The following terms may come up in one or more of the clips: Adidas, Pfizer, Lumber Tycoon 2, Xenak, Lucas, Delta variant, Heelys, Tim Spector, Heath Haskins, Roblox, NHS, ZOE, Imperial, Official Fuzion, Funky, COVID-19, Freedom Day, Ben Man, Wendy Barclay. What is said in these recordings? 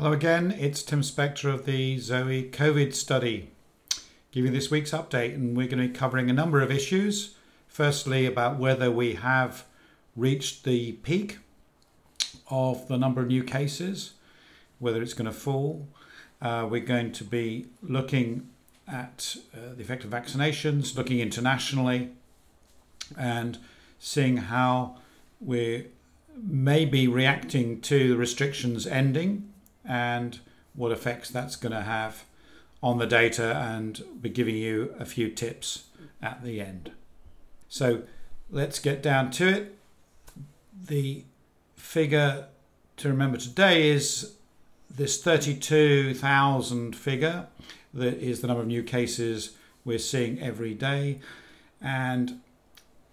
Hello again, it's Tim Spector of the ZOE COVID study, giving this week's update, and we're going to be covering a number of issues. Firstly, about whether we have reached the peak of the number of new cases, whether it's going to fall. We're going to be looking at the effect of vaccinations, looking internationally and seeing how we're maybe reacting to the restrictions ending and what effects that's going to have on the data, and be giving you a few tips at the end. So let's get down to it. The figure to remember today is this 32,000 figure. That is the number of new cases we're seeing every day, and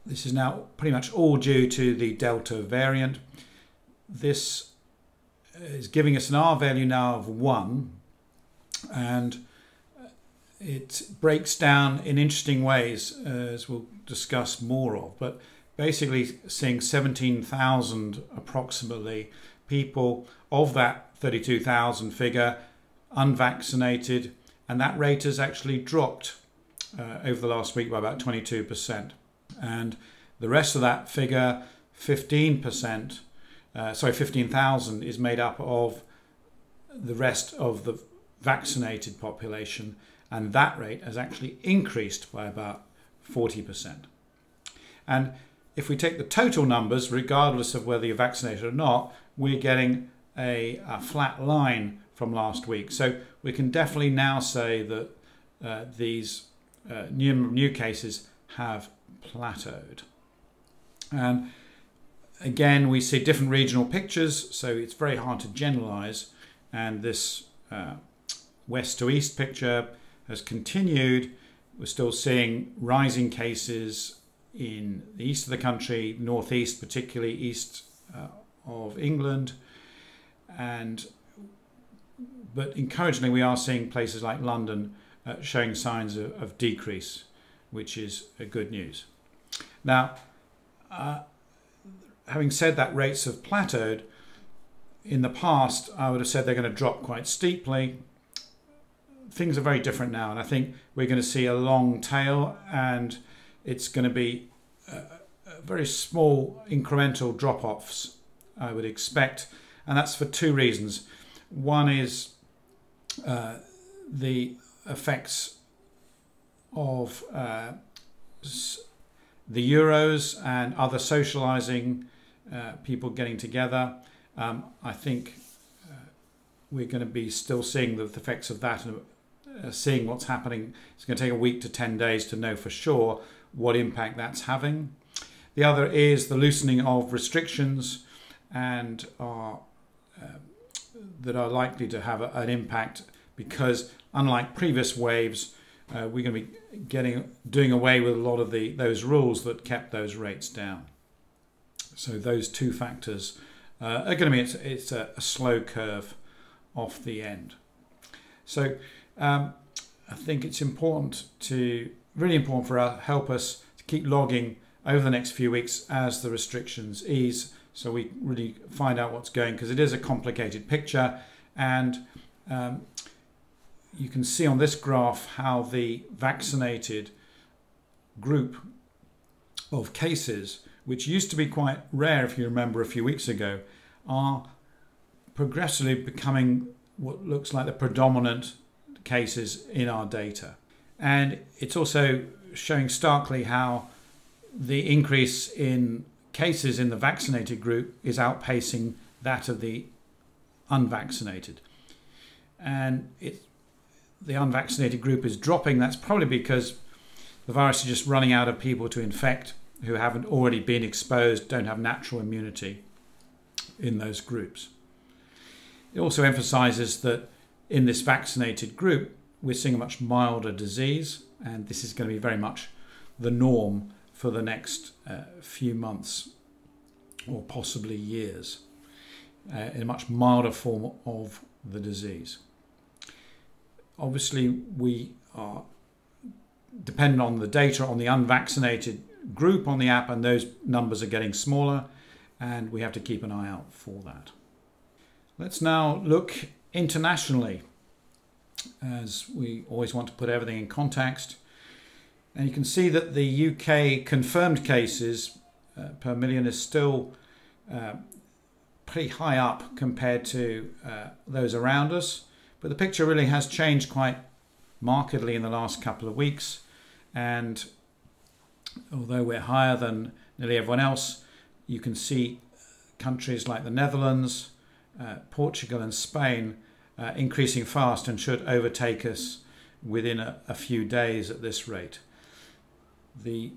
this is now pretty much all due to the Delta variant. This is giving us an R value now of 1, and it breaks down in interesting ways, as we'll discuss more of, but basically seeing 17,000 approximately people of that 32,000 figure unvaccinated, and that rate has actually dropped over the last week by about 22%, and the rest of that figure, 15%, 15,000, is made up of the rest of the vaccinated population, and that rate has actually increased by about 40%. And if we take the total numbers, regardless of whether you're vaccinated or not, we're getting a flat line from last week. So we can definitely now say that these new cases have plateaued. And again, we see different regional pictures, so it's very hard to generalize, and this west to east picture has continued. We're still seeing rising cases in the east of the country, northeast, particularly east of England, but encouragingly we are seeing places like London showing signs of decrease, which is good news. Now, having said that rates have plateaued, in the past I would have said they're going to drop quite steeply. Things are very different now, and I think we're going to see a long tail, and it's going to be very small incremental drop-offs, I would expect, and that's for two reasons. One is the effects of the Euros and other socializing, people getting together. I think we're going to be still seeing the effects of that, and seeing what's hhappening. It's going to take a week to 10 days to know for sure what impact that's having. The other is the loosening of restrictions, and that are likely to have an impact, because unlike previous waves, we're going to be doing away with a lot of those rules that kept those rates down. So those two factors are going to mean it's a slow curve off the end. So I think it's really important for us, help us to keep logging over the next few weeks as the restrictions ease, so we really find out what's going, because it is a complicated picture, and you can see on this graph how the vaccinated group of cases, which used to be quite rare, if you remember a few weeks ago, are progressively becoming what looks like the predominant cases in our data. And it's also showing starkly how the increase in cases in the vaccinated group is outpacing that of the unvaccinated. And the unvaccinated group is dropping. That's probably because the virus is just running out of people to infect who haven't already been exposed, don't have natural immunity in those groups. It also emphasizes that in this vaccinated group, we're seeing a much milder disease, and this is going to be very much the norm for the next few months, or possibly years, in a much milder form of the disease. Obviously, we are dependent on the data on the unvaccinated group on the app, and those numbers are getting smaller, and we have to keep an eye out for that. Let's now look Internationally, as we always want to put everything in context, and you can see that the UK confirmed cases per million is still pretty high up compared to those around us, but the picture really has changed quite markedly in the last couple of weeks, and although we're higher than nearly everyone else, you can see countries like the Netherlands, Portugal and Spain increasing fast and should overtake us within a few days at this rate. The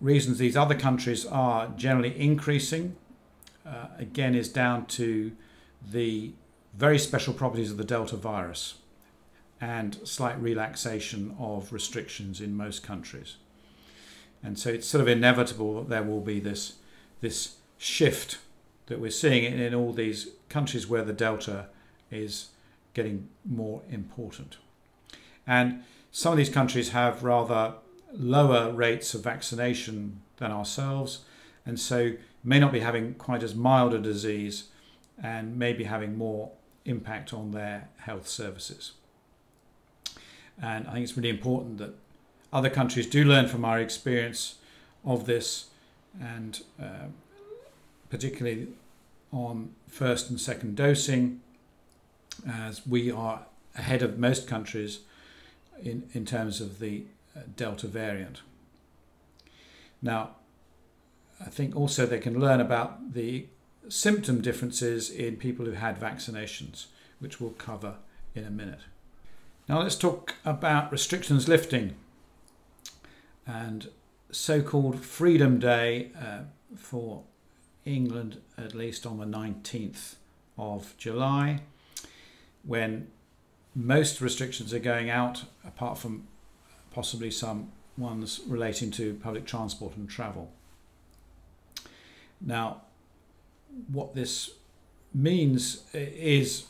reasons these other countries are generally increasing again is down to the very special properties of the Delta virus and slight relaxation of restrictions in most countries. And so it's sort of inevitable that there will be this shift that we're seeing in all these countries where the Delta is getting more important. And some of these countries have rather lower rates of vaccination than ourselves, and so may not be having quite as mild a disease and may be having more impact on their health services. And I think it's really important that other countries do learn from our experience of this, and particularly on first and second dosing, as we are ahead of most countries in terms of the Delta variant. Now, I think also they can learn about the symptom differences in people who had vaccinations, which we'll cover in a minute. Now let's talk about restrictions lifting and so-called Freedom Day for England, at least on the 19th of July, when most restrictions are going out, apart from possibly some ones relating to public transport and travel. Now, what this means is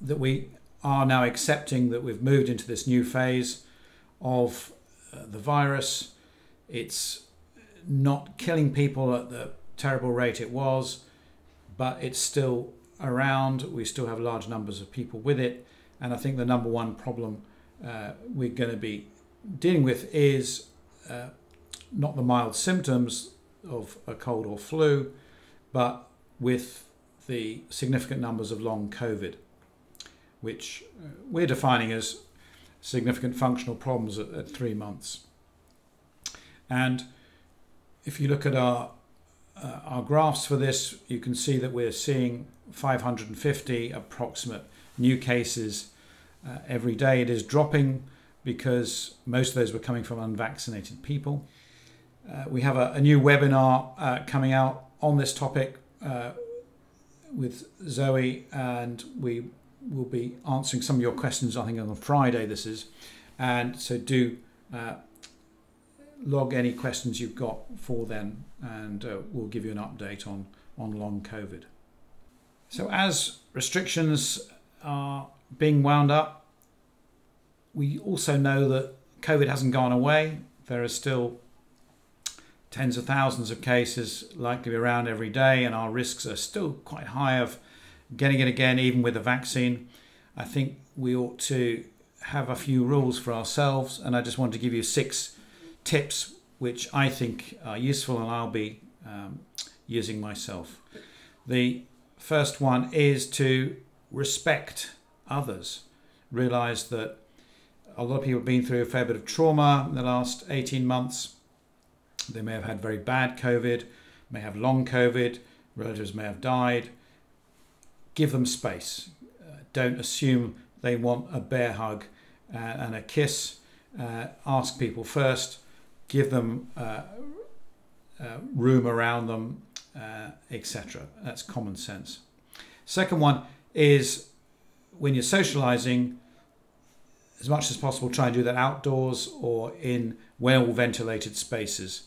that we are now accepting that we've moved into this new phase of the virus. It's not killing people at the terrible rate it was, but it's still around. We still have large numbers of people with it, and I think the number one problem we're going to be dealing with is not the mild symptoms of a cold or flu, but with the significant numbers of long COVID, which we're defining as significant functional problems at 3 months. And if you look at our graphs for this, you can see that we're seeing 550 approximate new cases every day. It is dropping because most of those were coming from unvaccinated people. We have a new webinar coming out on this topic with Zoe, and we will be answering some of your questions, I think, on Friday this is. And so do log any questions you've got for then, and we'll give you an update on long COVID. So as restrictions are being wound up, we also know that COVID hasn't gone away. There are still tens of thousands of cases likely around every day, and our risks are still quite high of getting it again, even with a vaccine. I think we ought to have a few rules for ourselves, and I just want to give you 6 tips which I think are useful and I'll be using myself. The first one is to respect others. Realize that a lot of people have been through a fair bit of trauma in the last 18 months. They may have had very bad COVID, may have long COVID, relatives may have died. Give them space. Don't assume they want a bear hug and a kiss. Ask people first. Give them room around them, etc. That's common sense. Second one is, when you're socializing, as much as possible, try and do that outdoors or in well-ventilated spaces,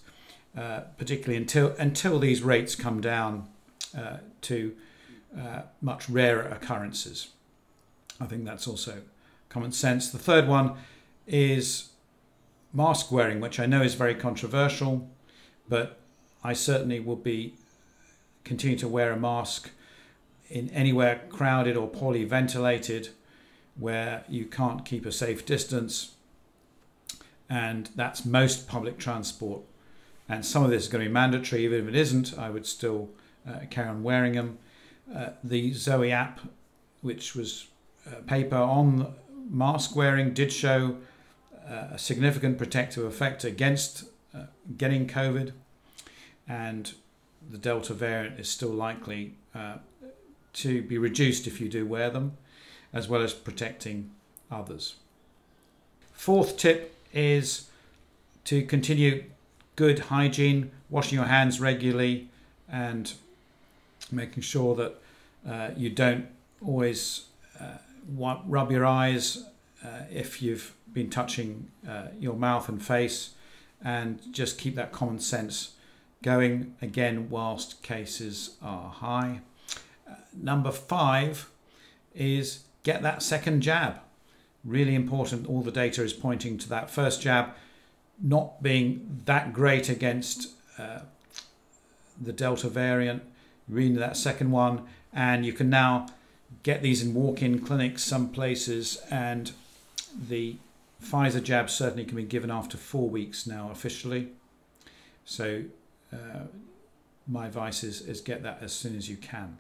particularly until these rates come down to much rarer occurrences. I think that's also common sense. The third one is mask wearing, which I know is very controversial, but I certainly will be continuing to wear a mask in anywhere crowded or poorly ventilated, where you can't keep a safe distance, and that's most public transport. And some of this is going to be mandatory. Even if it isn't, I would still carry on wearing them. The ZOE app, which was a paper on mask wearing, did show a significant protective effect against getting COVID, and the Delta variant is still likely to be reduced if you do wear them, as well as protecting others. Fourth tip is to continue good hygiene, washing your hands regularly and making sure that you don't always rub your eyes if you've been touching your mouth and face, and just keep that common sense going again whilst cases are high. Number five is get that second jab. Really important. All the data is pointing to that first jab not being that great against the Delta variant. Read that second one, and you can now get these in walk-in clinics some places, and the Pfizer jab certainly can be given after 4 weeks now officially. So my advice is get that as soon as you can.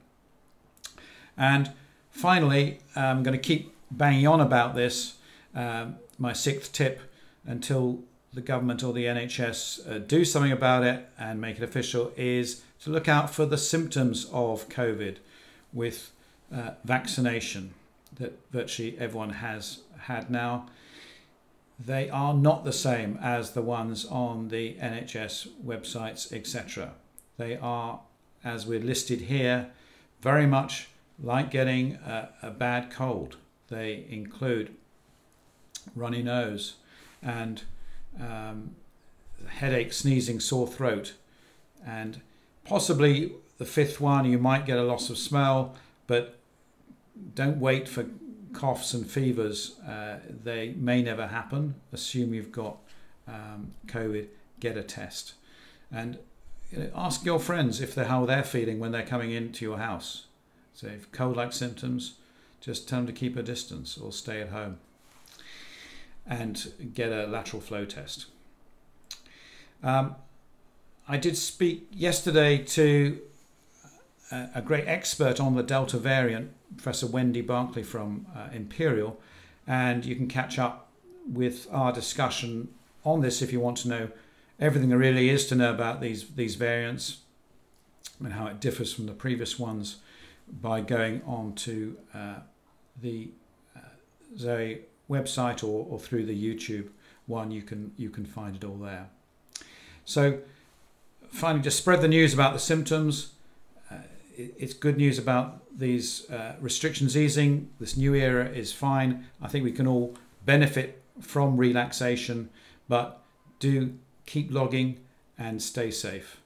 And finally, I'm going to keep banging on about this, my sixth tip, until the government or the NHS do something about it and make it official, is to look out for the symptoms of COVID with vaccination that virtually everyone has had now. They are not the same as the ones on the NHS websites, etc. They are, as we're listed here, very much like getting a bad cold. They include runny nose and headache, sneezing, sore throat, and possibly the fifth one, you might get a loss of smell, but don't wait for coughs and fevers. They may never happen. Assume you've got COVID, get a test, and ask your friends if how they're feeling when they're coming into your house. So if cold-like symptoms, just tell them to keep a distance or stay at home and get a lateral flow test. I did speak yesterday to a great expert on the Delta variant, Professor Wendy Barclay from Imperial, and you can catch up with our discussion on this if you want to know everything there really is to know about these variants and how it differs from the previous ones by going on to the ZOE website or through the YouTube one. You can find it all there. So finally, just spread the news about the symptoms. It's good news about these restrictions easing. This new era is fine. I think we can all benefit from relaxation, but do keep logging and stay safe.